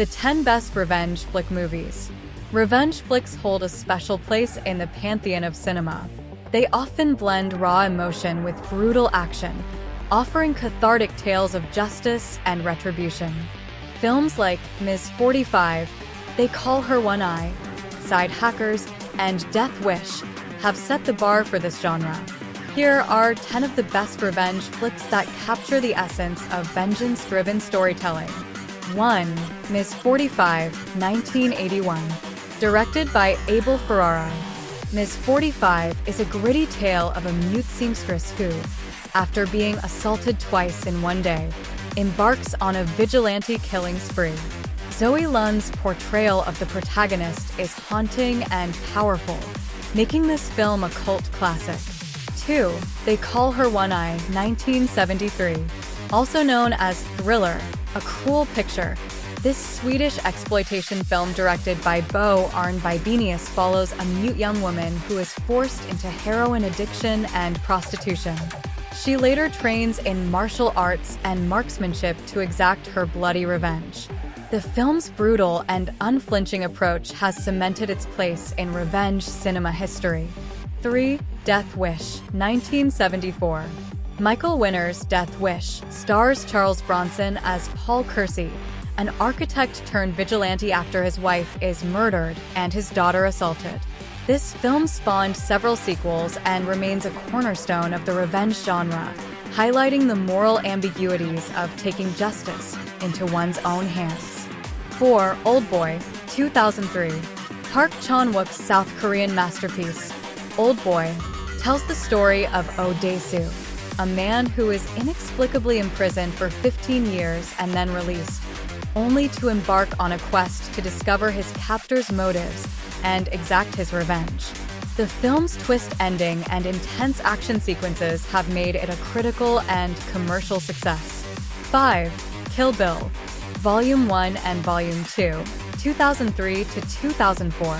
The 10 Best Revenge Flick Movies. Revenge flicks hold a special place in the pantheon of cinema. They often blend raw emotion with brutal action, offering cathartic tales of justice and retribution. Films like Ms. 45, They Call Her One Eye, Side Hackers, and Death Wish have set the bar for this genre. Here are 10 of the best revenge flicks that capture the essence of vengeance-driven storytelling. 1. Ms. 45, 1981. Directed by Abel Ferrara, Ms. 45 is a gritty tale of a mute seamstress who, after being assaulted twice in one day, embarks on a vigilante killing spree. Zoe Lunn's portrayal of the protagonist is haunting and powerful, making this film a cult classic. 2. They Call Her One Eye, 1973. Also known as Thriller, A Cruel Picture, this Swedish exploitation film directed by Bo Arne Vibenius follows a mute young woman who is forced into heroin addiction and prostitution. She later trains in martial arts and marksmanship to exact her bloody revenge. The film's brutal and unflinching approach has cemented its place in revenge cinema history. 3. Death Wish, 1974. Michael Winner's Death Wish stars Charles Bronson as Paul Kersey, an architect turned vigilante after his wife is murdered and his daughter assaulted. This film spawned several sequels and remains a cornerstone of the revenge genre, highlighting the moral ambiguities of taking justice into one's own hands. 4. Oldboy, 2003. Park Chan-wook's South Korean masterpiece, Oldboy, tells the story of Oh Dae-su, a man who is inexplicably imprisoned for 15 years and then released, only to embark on a quest to discover his captor's motives and exact his revenge. The film's twist ending and intense action sequences have made it a critical and commercial success. 5. Kill Bill, Volume 1 and Volume 2, 2003 to 2004.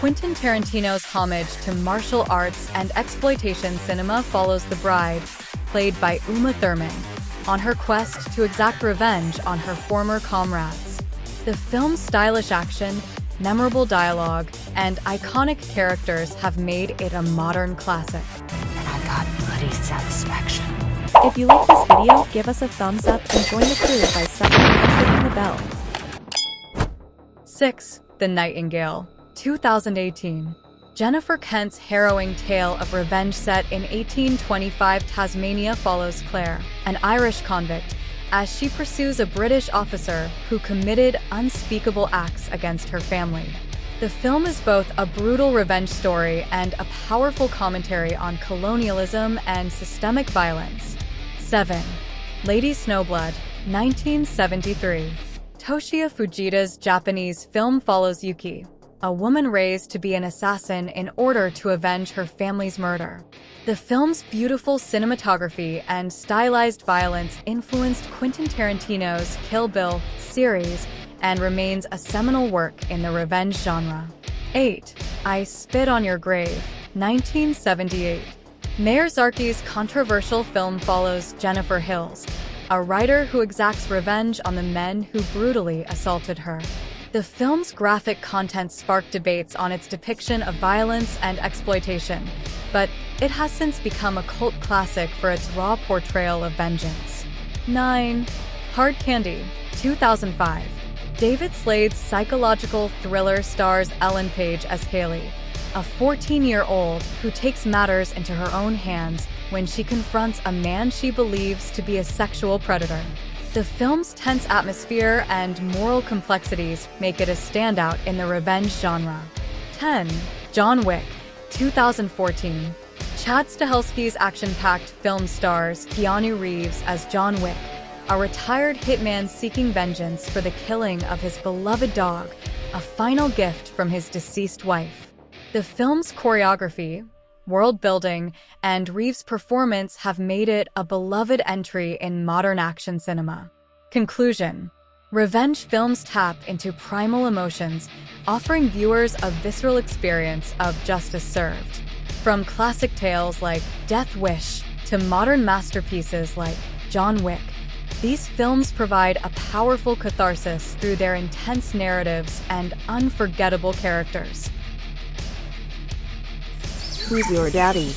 Quentin Tarantino's homage to martial arts and exploitation cinema follows the bride, played by Uma Thurman, on her quest to exact revenge on her former comrades. The film's stylish action, memorable dialogue, and iconic characters have made it a modern classic. And I got bloody satisfaction. If you like this video, give us a thumbs up and join the crew by subscribing and clicking the bell. 6. The Nightingale, 2018. Jennifer Kent's harrowing tale of revenge set in 1825 Tasmania follows Claire, an Irish convict, as she pursues a British officer who committed unspeakable acts against her family. The film is both a brutal revenge story and a powerful commentary on colonialism and systemic violence. 7. Lady Snowblood, 1973. Toshio Fujita's Japanese film follows Yuki, a woman raised to be an assassin in order to avenge her family's murder. The film's beautiful cinematography and stylized violence influenced Quentin Tarantino's Kill Bill series and remains a seminal work in the revenge genre. 8. I Spit on Your Grave, 1978. Maher Zarki's controversial film follows Jennifer Hills, a writer who exacts revenge on the men who brutally assaulted her. The film's graphic content sparked debates on its depiction of violence and exploitation, but it has since become a cult classic for its raw portrayal of vengeance. 9. Hard Candy, 2005. David Slade's psychological thriller stars Ellen Page as Haley, a 14-year-old who takes matters into her own hands when she confronts a man she believes to be a sexual predator. The film's tense atmosphere and moral complexities make it a standout in the revenge genre. 10. John Wick, 2014. Chad Stahelski's action-packed film stars Keanu Reeves as John Wick, a retired hitman seeking vengeance for the killing of his beloved dog, a final gift from his deceased wife. The film's choreography, world-building, and Reeves' performance have made it a beloved entry in modern action cinema. Conclusion. Revenge films tap into primal emotions, offering viewers a visceral experience of justice served. From classic tales like Death Wish to modern masterpieces like John Wick, These films provide a powerful catharsis through their intense narratives and unforgettable characters. Who's your daddy?